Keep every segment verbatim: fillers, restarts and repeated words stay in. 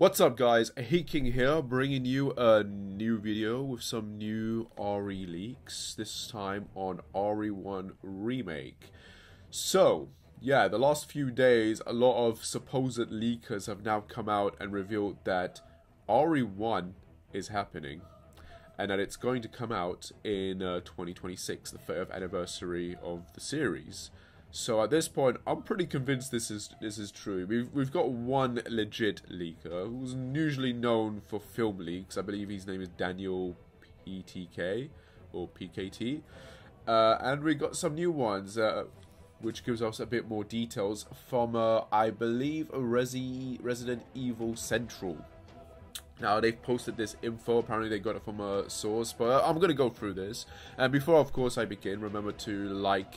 What's up guys, Hey King here, bringing you a new video with some new R E leaks, this time on R E one Remake. So, yeah, the last few days, a lot of supposed leakers have now come out and revealed that R E one is happening, and that it's going to come out in uh, twenty twenty-six, the thirtieth anniversary of the series. So at this point, I'm pretty convinced this is this is true. We've we've got one legit leaker who's usually known for film leaks. I believe his name is Daniel P T K or P K T, uh, and we got some new ones, uh, which gives us a bit more details from uh, I believe Resi Resident Evil Central. Now, they've posted this info. Apparently they got it from a source, but I'm gonna go through this. And before, of course, I begin, remember to like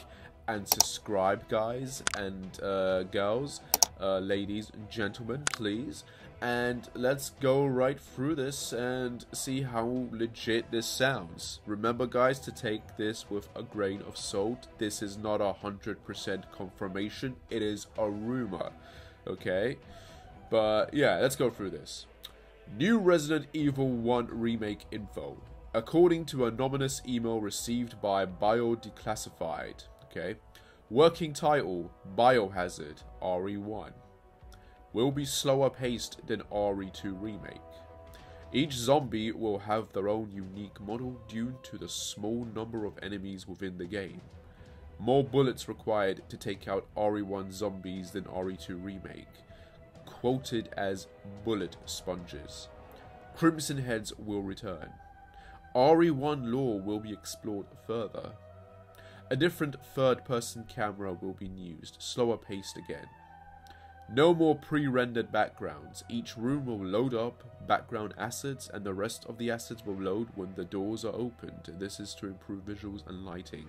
and subscribe, guys and uh, girls, uh, ladies and gentlemen, please. And let's go right through this and see how legit this sounds. Remember, guys, to take this with a grain of salt. This is not a hundred percent confirmation. It is a rumor, okay? But yeah, let's go through this. New Resident Evil one Remake info, according to anonymous email received by Bio Declassified. Okay. Working title, Biohazard, R E one. Will be slower paced than R E two Remake. Each zombie will have their own unique model due to the small number of enemies within the game. More bullets required to take out R E one zombies than R E two Remake. Quoted as bullet sponges. Crimson Heads will return. R E one lore will be explored further. A different third-person camera will be used, slower paced again. No more pre-rendered backgrounds. Each room will load up background assets, and the rest of the assets will load when the doors are opened. This is to improve visuals and lighting.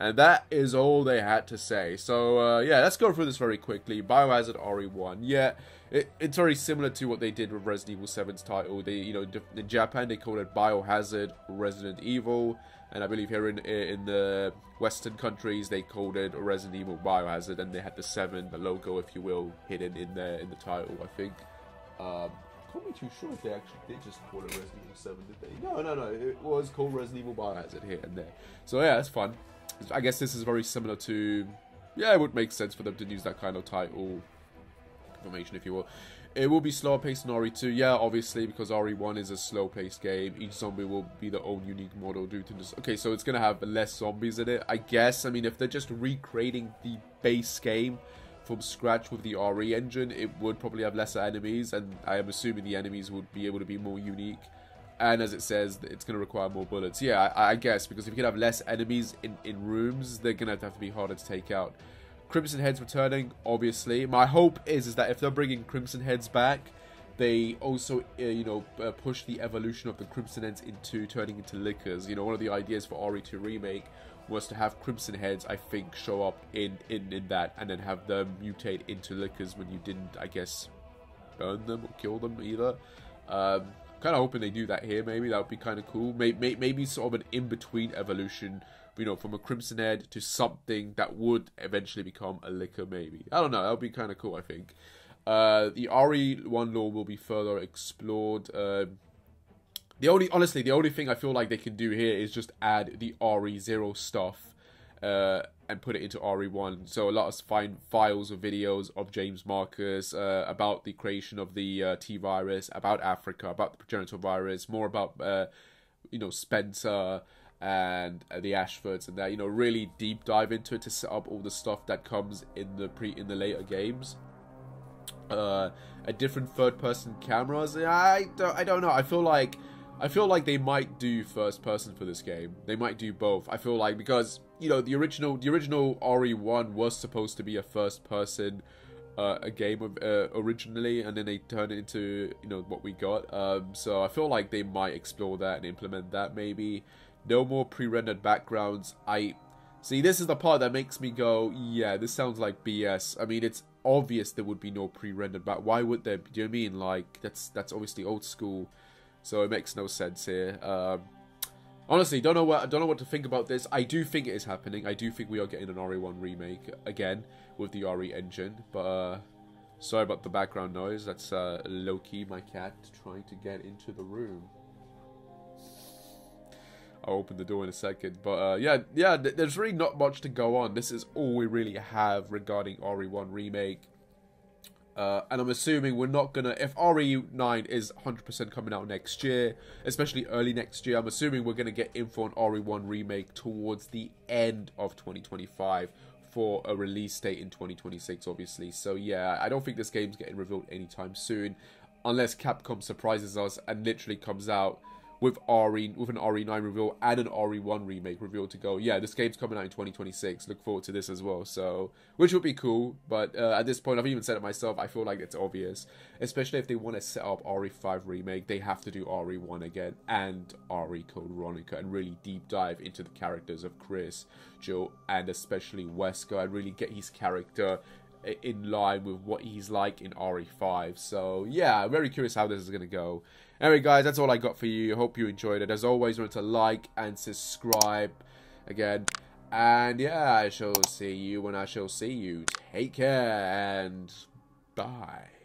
And that is all they had to say. So, uh, yeah, let's go through this very quickly. Biohazard R E one. Yeah, it, it's very similar to what they did with Resident Evil seven's title. They, you know, in Japan, they called it Biohazard Resident Evil. And I believe here in in the Western countries, they called it Resident Evil Biohazard. And they had the seven, the logo, if you will, hidden in there in the title, I think. Um, I'm not too sure if they actually did just call it Resident Evil seven, did they? No, no, no. It was called Resident Evil Biohazard here and there. So, yeah, that's fun. I guess this is very similar to, yeah, it would make sense for them to use that kind of title information, if you will. It will be slower paced than R E two, yeah, obviously, because R E one is a slow paced game. Each zombie will be their own unique model due to this. Okay, so it's going to have less zombies in it, I guess. I mean, if they're just recreating the base game from scratch with the R E engine, it would probably have lesser enemies, and I am assuming the enemies would be able to be more unique. And as it says, it's going to require more bullets. Yeah, I, I guess, because if you can have less enemies in, in rooms, they're going to have to, have to be harder to take out. Crimson Heads returning, obviously. My hope is, is that if they're bringing Crimson Heads back, they also, uh, you know, uh, push the evolution of the Crimson Heads into turning into lickers. You know, one of the ideas for R E two Remake was to have Crimson Heads, I think, show up in, in, in that, and then have them mutate into lickers when you didn't, I guess, burn them or kill them either. Um... Kind of hoping they do that here. Maybe that would be kind of cool. Maybe, maybe sort of an in-between evolution, you know, from a Crimson Head to something that would eventually become a licker. Maybe, I don't know. That would be kind of cool, I think. Uh, the R E one lore will be further explored. Uh, the only, honestly, the only thing I feel like they can do here is just add the R E zero stuff uh, and put it into R E one. So a lot of fine files or videos of James Marcus uh, about the creation of the uh, T virus, about Africa, about the progenitor virus, more about uh, you know, Spencer and uh, the Ashfords and that, you know, really deep dive into it to set up all the stuff that comes in the pre in the later games. Uh, a different third person cameras. I don't I don't know. I feel like I feel like they might do first person for this game. They might do both. I feel like, because, you know, the original the original R E one was supposed to be a first person uh, a game of, uh, originally, and then they turned it into, you know, what we got. Um, so I feel like they might explore that and implement that maybe. No more pre-rendered backgrounds. I see, this is the part that makes me go, yeah, this sounds like B S. I mean, it's obvious there would be no pre-rendered back. Why would there? Do you know what I mean? Like, that's that's obviously old school. So it makes no sense here. Um, honestly, don't know what I don't know what to think about this. I do think it is happening. I do think we are getting an R E one remake again with the R E engine. But uh, Sorry about the background noise. That's uh, Loki, my cat, trying to get into the room. I'll open the door in a second. But uh, yeah, yeah, th there's really not much to go on. This is all we really have regarding R E one Remake. Uh, and I'm assuming we're not going to... If R E nine is one hundred percent coming out next year, especially early next year, I'm assuming we're going to get info on R E one Remake towards the end of twenty twenty-five for a release date in twenty twenty-six, obviously. So yeah, I don't think this game's getting revealed anytime soon, unless Capcom surprises us and literally comes out with R E with an R E nine reveal and an R E one Remake reveal to go, yeah, this game's coming out in twenty twenty-six, look forward to this as well, so, which would be cool, but uh, at this point, I've even said it myself, I feel like it's obvious, especially if they want to set up R E five Remake, they have to do R E one again, and R E Code Veronica, and really deep dive into the characters of Chris, Jill, and especially Wesker, and really get his character in line with what he's like in R E five, so, yeah, I'm very curious how this is going to go. Anyway, guys, that's all I got for you. Hope you enjoyed it. As always, remember to like and subscribe again. And, yeah, I shall see you when I shall see you. Take care and bye.